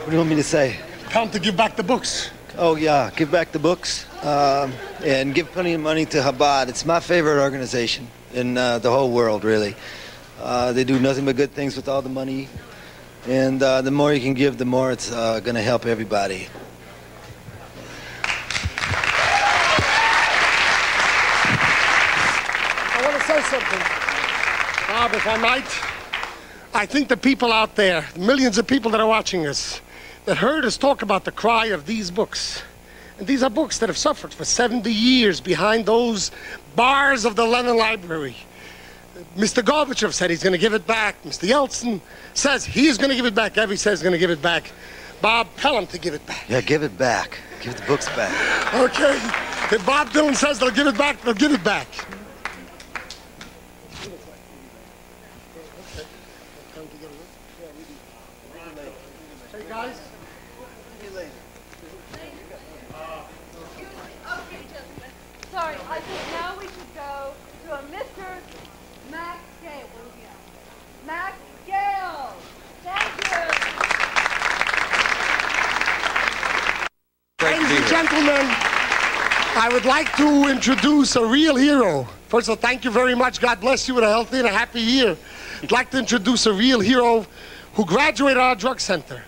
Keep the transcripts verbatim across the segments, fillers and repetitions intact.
What do you want me to say? Tell him to give back the books. Oh, yeah, give back the books um, and give plenty of money to Chabad. It's my favorite organization in uh, the whole world, really. Uh, they do nothing but good things with all the money. And uh, the more you can give, the more it's uh, going to help everybody. I want to say something, Bob, if I might. I think the people out there, millions of people that are watching us, that heard us talk about the cry of these books. And these are books that have suffered for seventy years behind those bars of the Lenin Library. Mister Gorbachev said he's going to give it back. Mister Yeltsin says he's going to give it back. Evie says he's going to give it back. Bob, tell him to give it back. Yeah, give it back. Give the books back. Okay. If Bob Dylan says they'll give it back, they'll give it back. Hey, guys. Sorry, I think now we should go to a Mister Max Gail. Max Gail, thank you. Ladies and gentlemen, I would like to introduce a real hero. First of all, thank you very much. God bless you with a healthy and a happy year. I'd like to introduce a real hero who graduated our drug center.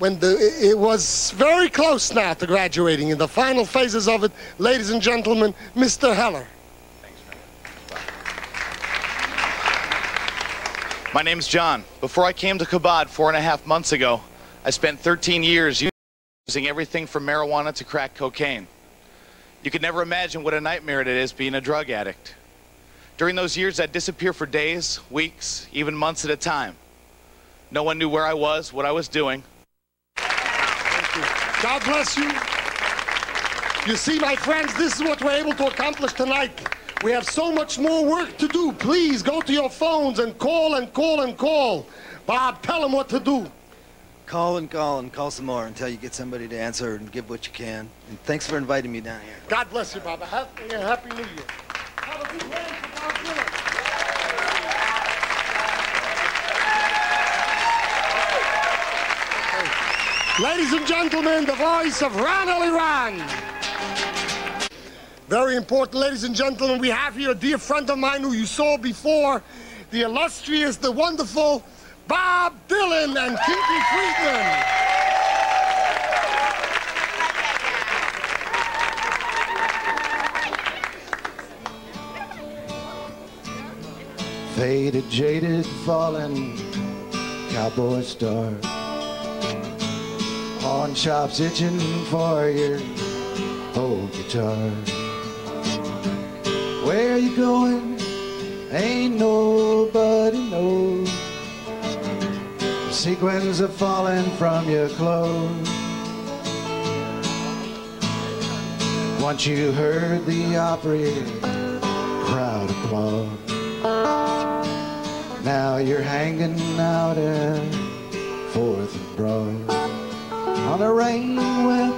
When the, it was very close now to graduating, in the final phases of it, ladies and gentlemen, Mister Heller. Thanks. My name's John. Before I came to Chabad four and a half months ago, I spent thirteen years using everything from marijuana to crack cocaine. You could never imagine what a nightmare it is being a drug addict. During those years, I'd disappear for days, weeks, even months at a time. No one knew where I was, what I was doing. God bless you. You see, my friends, this is what we're able to accomplish tonight. We have so much more work to do. Please go to your phones and call and call and call. Bob, tell them what to do. Call and call and call some more until you get somebody to answer and give what you can. And thanks for inviting me down here. God bless you, Bob. Happy, happy New Year. Have a good day for Bob Dylan. Ladies and gentlemen, the voice of Ranelli Rang. Very important, ladies and gentlemen, we have here a dear friend of mine who you saw before, the illustrious, the wonderful Bob Dylan and Kinky Friedman. Faded, jaded, fallen, cowboy star. Pawn shops itching for your old guitar. Where you going? Ain't nobody knows. Sequins are falling from your clothes. Once you heard the Opry, crowd applaud. Now you're hanging out at Fourth and Broad. On a rain-wet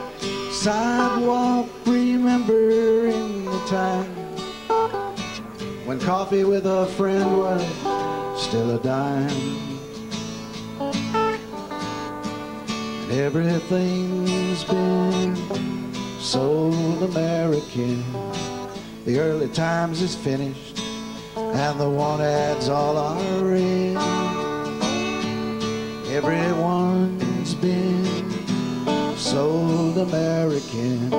sidewalk, remembering the time when coffee with a friend was still a dime. And everything's been sold American. The early times is finished, and the want ads all are in. Everyone's been sold American,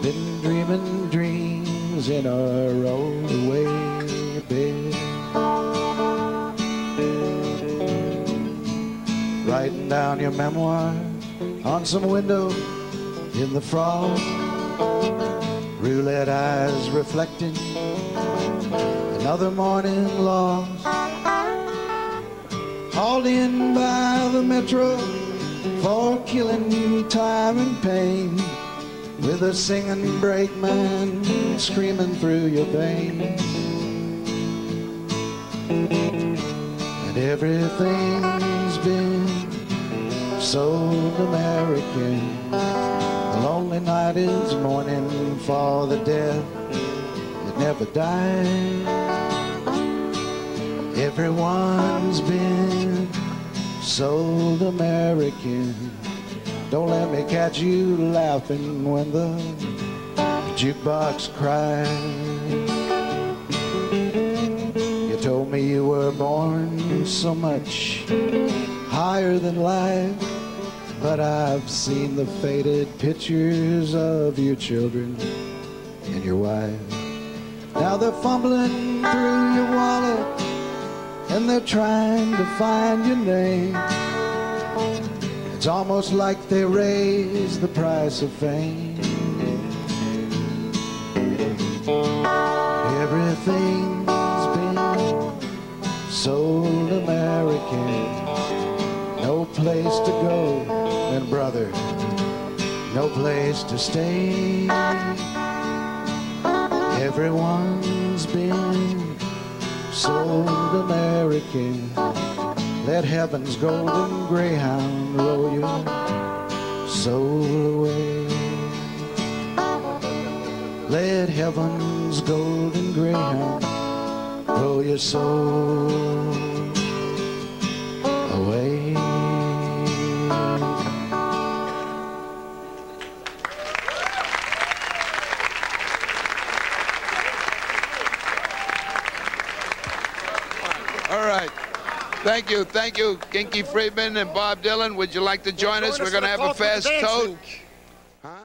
been dreaming dreams in our own way, babe. Writing down your memoir on some window in the fog. Roulette eyes reflecting another morning lost. Hauled in by the metro for killing time and pain, with a singing brakeman screaming through your veins. And everything's been sold American. The lonely night is mourning for the death that never died. Everyone's been sold American. Don't let me catch you laughing when the jukebox cries. You told me you were born so much higher than life, but I've seen the faded pictures of your children and your wife. Now they're fumbling through your wallet and they're trying to find your name. It's almost like they raise the price of fame. Everything's been sold American. No place to go, and brother, no place to stay. Everyone's been sold American. Let heaven's golden greyhound roll your soul away. Let heaven's golden greyhound roll your soul away. Thank you, thank you, Kinky Friedman and Bob Dylan. Would you like to join us? We're going to have a fast toast.